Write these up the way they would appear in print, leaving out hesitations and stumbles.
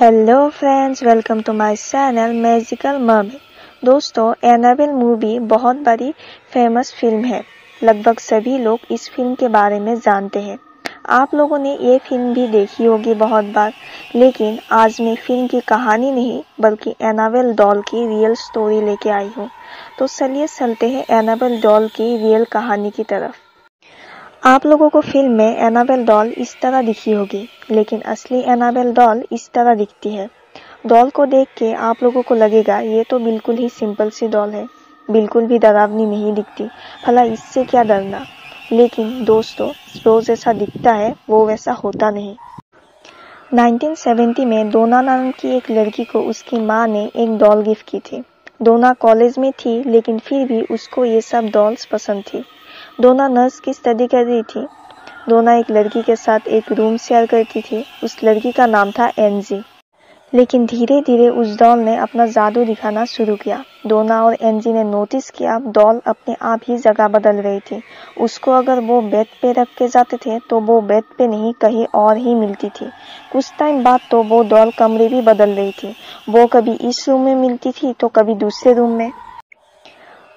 Hello friends, welcome to my channel magical mermaid. दोस्तों, Annabelle movie बहुत बड़ी famous film है। लगभग सभी लोग इस फिल्म के बारे में जानते हैं। आप लोगों ने ये फिल्म भी देखी होगी बहुत बार, लेकिन आज मैं फिल्म की कहानी नहीं बल्कि एनाबेल डॉल की रियल स्टोरी लेके आई हूँ। तो चलिए चलते हैं एनाबेल डॉल की रियल कहानी की तरफ। आप लोगों को फिल्म में एनाबेल डॉल इस तरह दिखी होगी, लेकिन असली एनाबेल डॉल इस तरह दिखती है। डॉल को देख के आप लोगों को लगेगा ये तो बिल्कुल ही सिंपल सी डॉल है, बिल्कुल भी डरावनी नहीं दिखती, भला इससे क्या डरना। लेकिन दोस्तों, जो जैसा दिखता है वो वैसा होता नहीं। 1970 में डोना नाम की एक लड़की को उसकी माँ ने एक डॉल गिफ्ट की थी। डोना कॉलेज में थी, लेकिन फिर भी उसको ये सब डॉल्स पसंद थी। डोना नर्स की स्टडी कर रही थी। डोना एक लड़की के साथ एक रूम शेयर करती थी। उस लड़की का नाम था एंजी। लेकिन धीरे धीरे उस डॉल ने अपना जादू दिखाना शुरू किया। डोना और एंजी ने नोटिस किया डॉल अपने आप ही जगह बदल रही थी। उसको अगर वो बेड पे रख के जाते थे तो वो बेड पे नहीं कहीं और ही मिलती थी। कुछ टाइम बाद तो वो डॉल कमरे भी बदल रही थी। वो कभी इस रूम में मिलती थी तो कभी दूसरे रूम में।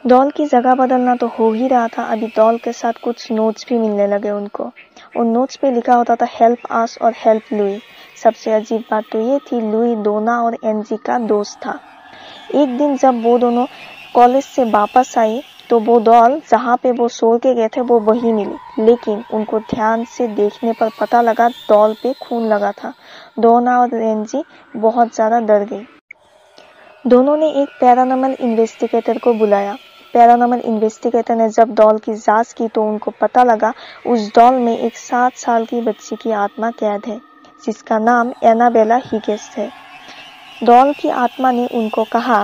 डॉल की जगह बदलना तो हो ही रहा था, अभी डॉल के साथ कुछ नोट्स भी मिलने लगे उनको। उन नोट्स पे लिखा होता था हेल्प आस और हेल्प लुई। सबसे अजीब बात तो ये थी, लुई डोना और एनजी का दोस्त था। एक दिन जब वो दोनों कॉलेज से वापस आए तो वो डॉल जहाँ पे वो सो के गए थे वो वही मिली, लेकिन उनको ध्यान से देखने पर पता लगा डॉल पे खून लगा था। डोना और एनजी बहुत ज़्यादा डर गई। दोनों ने एक पैरानॉर्मल इन्वेस्टिगेटर को बुलाया। पैरानॉर्मल इन्वेस्टिगेटर ने जब डॉल की जांच की तो उनको पता लगा उस डॉल में एक 7 साल की बच्ची की आत्मा कैद है, जिसका नाम एनाबेला हिगिंस है। डॉल की आत्मा ने उनको कहा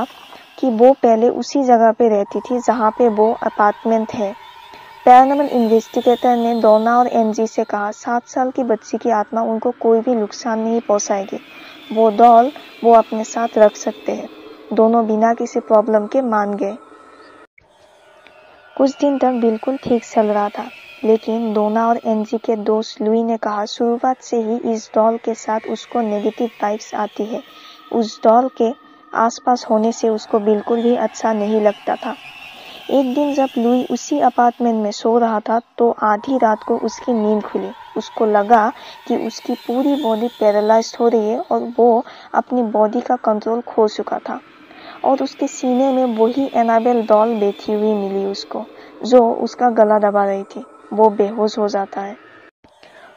कि वो पहले उसी जगह पे रहती थी जहाँ पे वो अपार्टमेंट है। पैरानॉर्मल इन्वेस्टिगेटर ने डोना और एनजी से कहा 7 साल की बच्ची की आत्मा उनको कोई भी नुकसान नहीं पहुँचाएगी, वो डॉल वो अपने साथ रख सकते हैं। दोनों बिना किसी प्रॉब्लम के मान गए। कुछ दिन तक बिल्कुल ठीक चल रहा था, लेकिन डोना और एनजी के दोस्त लुई ने कहा शुरुआत से ही इस डॉल के साथ उसको नेगेटिव वाइब्स आती है। उस डॉल के आसपास होने से उसको बिल्कुल भी अच्छा नहीं लगता था। एक दिन जब लुई उसी अपार्टमेंट में सो रहा था तो आधी रात को उसकी नींद खुली। उसको लगा कि उसकी पूरी बॉडी पैरालाइज्ड हो रही है और वो अपनी बॉडी का कंट्रोल खो चुका था, और उसके सीने में वही एनाबेल डॉल बैठी हुई मिली उसको, जो उसका गला दबा रही थी। वो बेहोश हो जाता है।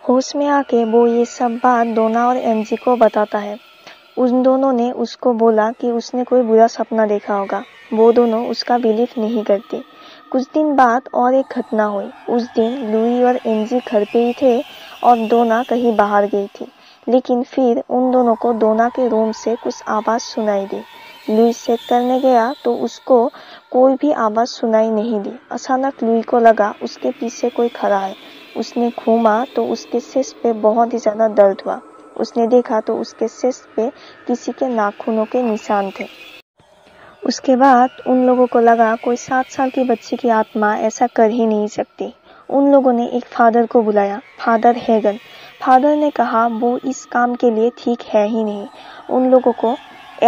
होश में आके वो ये सब बात डोना और एनजी को बताता है। उन दोनों ने उसको बोला कि उसने कोई बुरा सपना देखा होगा। वो दोनों उसका बिलीफ नहीं करते। कुछ दिन बाद और एक घटना हुई। उस दिन लुई और एनजी घर पे ही थे और डोना कहीं बाहर गई थी, लेकिन फिर उन दोनों को डोना के रूम से कुछ आवाज़ सुनाई दी। लुई चेक करने गया तो उसको कोई भी आवाज़ सुनाई नहीं दी। अचानक लुई को लगा उसके पीछे कोई खड़ा है। उसने घूमा तो उसके सिर पे बहुत ही ज़्यादा दर्द हुआ। उसने देखा तो उसके सिर पे किसी के नाखूनों के निशान थे। उसके बाद उन लोगों को लगा कोई 7 साल की बच्ची की आत्मा ऐसा कर ही नहीं सकती। उन लोगों ने एक फादर को बुलाया, फादर हेगन। फादर ने कहा वो इस काम के लिए ठीक है ही नहीं, उन लोगों को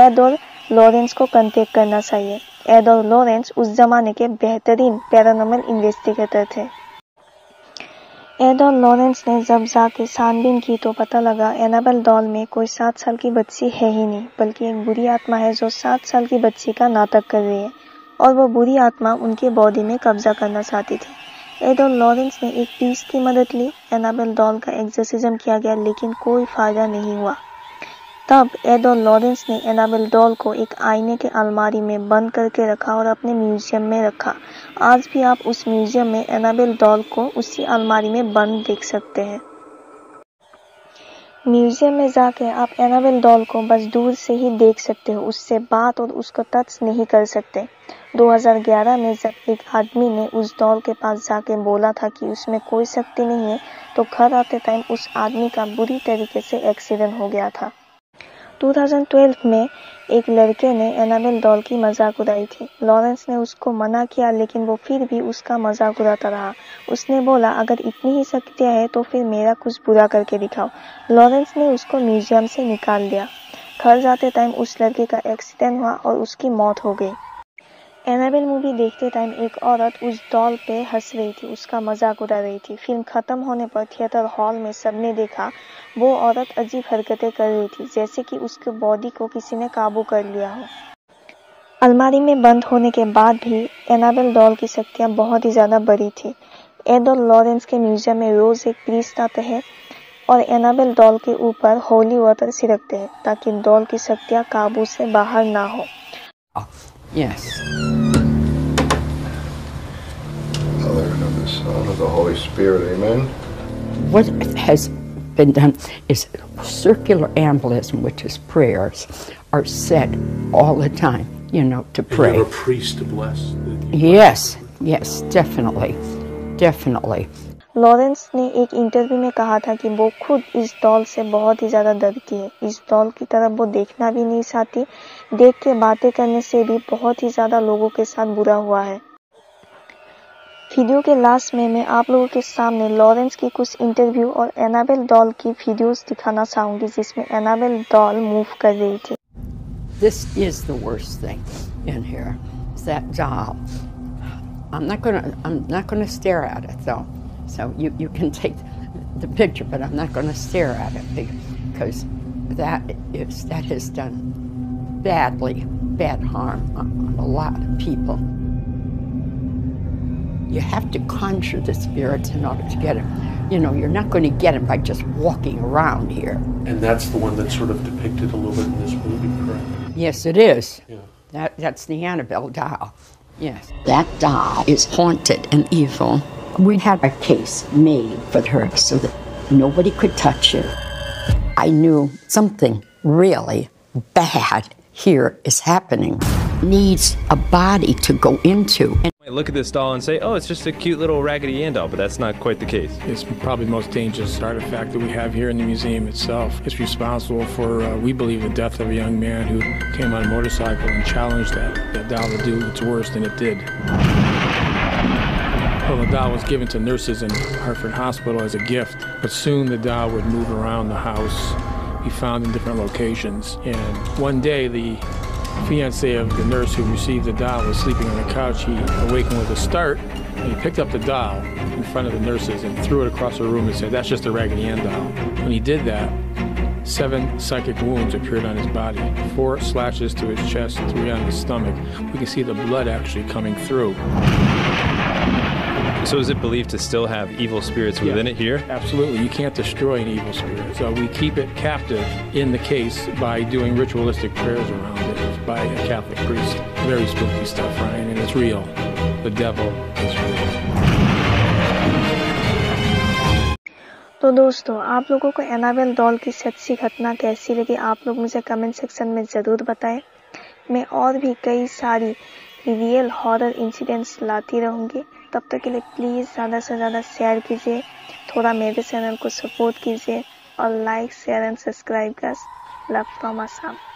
एड और लॉरेंस को कंटेक्ट करना चाहिए। एड और लॉरेंस उस जमाने के बेहतरीन पैरानॉर्मल इन्वेस्टिगेटर थे। एड और लॉरेंस ने जब जाके छानबीन की तो पता लगा एनाबेल डॉल में कोई 7 साल की बच्ची है ही नहीं, बल्कि एक बुरी आत्मा है जो 7 साल की बच्ची का नाटक कर रही है, और वो बुरी आत्मा उनके बॉडी में कब्जा करना चाहती थी। एड और लॉरेंस ने एक पीस की मदद ली। एनाबेल डॉल का एक्सर्सिज्म किया गया, लेकिन कोई फायदा नहीं हुआ। तब एड और लॉरेंस ने एनाबेल डॉल को एक आईने के अलमारी में बंद करके रखा और अपने म्यूजियम में रखा। आज भी आप उस म्यूजियम में एनाबेल डॉल को उसी अलमारी में बंद देख सकते हैं। म्यूजियम में जाके आप एनाबेल डॉल को बस दूर से ही देख सकते हो, उससे बात और उसको टच नहीं कर सकते। 2011 में जब एक आदमी ने उस डॉल के पास जाके बोला था कि उसमें कोई शक्ति नहीं है, तो घर आते टाइम उस आदमी का बुरी तरीके से एक्सीडेंट हो गया था। 2012 में एक लड़के ने एनाबेल डॉल की मजाक उड़ाई थी। लॉरेंस ने उसको मना किया, लेकिन वो फिर भी उसका मजाक उड़ाता रहा। उसने बोला अगर इतनी ही शक्तियाँ हैं तो फिर मेरा कुछ बुरा करके दिखाओ। लॉरेंस ने उसको म्यूजियम से निकाल दिया। घर जाते टाइम उस लड़के का एक्सीडेंट हुआ और उसकी मौत हो गई। एनाबेल मूवी देखते टाइम एक औरत उस डॉल पे हंस रही थी, उसका मजाक उड़ा रही थी। फिल्म खत्म होने पर थिएटर हॉल में सबने देखा वो औरत अजीब हरकतें कर रही थी, जैसे कि उसके बॉडी को किसी ने काबू कर लिया हो। अलमारी में बंद होने के बाद भी एनाबेल डॉल की शक्तियाँ बहुत ही ज़्यादा बड़ी थी। एड और लॉरेंस के म्यूजियम में रोज़ एक प्रीस्ट आते हैं और एनाबेल डॉल के ऊपर होली वाटर छिड़कते हैं ताकि डॉल की शक्तियाँ काबू से बाहर ना हो। Yes. Hallelujah to the Son of the Holy Spirit. Amen. What has been done is circular embolism, which is prayers, are said all the time, you know, to pray. You're a priest to bless. Yes, yes, definitely, definitely. Lorraine ने एक interview में कहा था कि वो खुद इस doll से बहुत ही ज़्यादा डरती है। इस डॉल की तरफ वो देखना भी नहीं चाहती, देख के बातें करने से भी बहुत ही ज़्यादा लोगों के साथ बुरा हुआ है। वीडियो के लास्ट में मैं आप लोगों के सामने लॉरेंस की कुछ इंटरव्यू और एनाबेल डॉल की वीडियोस दिखाना चाहूँगी जिसमें एनाबेल डॉल मूव कर रही थी। This is the worst thing in here, that doll. I'm not gonna stare at it though. So you can take the picture, but I'm not going to stare at it because that has done bad harm on a lot of people. You have to conjure the spirits in order to get them. You know, you're not going to get them by just walking around here. And that's the one that's sort of depicted a little bit in this movie, correct? Yes, it is. Yeah. That's the Annabelle doll. Yes. That doll is haunted and evil. We had a case made for her so that nobody could touch it. I knew something really bad here is happening. Needs a body to go into. I look at this doll and say, oh, it's just a cute little Raggedy Ann doll, but that's not quite the case. It's probably the most dangerous artifact that we have here in the museum itself. It's responsible for, we believe, the death of a young man who came on a motorcycle and challenged that doll to do its worst, and it did. Well, the doll was given to nurses in Hartford Hospital as a gift, but soon the doll would move around the house, be found in different locations. And one day, the fiancé of the nurse who received the doll was sleeping on the couch. He awakened with a start, and he picked up the doll in front of the nurses and threw it across the room and said, "That's just a Raggedy Ann doll." When he did that, 7 psychic wounds appeared on his body, 4 slashes to his chest, 3 on his stomach. We can see the blood actually coming through. So is it believed to still have evil spirits within it here? Absolutely. You can't destroy an evil spirit. So we keep it captive in the case by doing ritualistic prayers around it by a Catholic priest. Very spooky stuff, Ryan, and it's real. The devil is real. तो दोस्तों, आप लोगों को Annabelle doll की सच्ची घटना कैसी लगी आप लोग मुझे कमेंट सेक्शन में ज़रूर बताएं। मैं और भी कई सारी रियल हॉरर इंसिडेंट्स लाती रहूँगी। तब तक के लिए प्लीज़ ज़्यादा से ज़्यादा शेयर कीजिए, थोड़ा मेरे चैनल को सपोर्ट कीजिए और like share and subscribe guys. Love from Assam.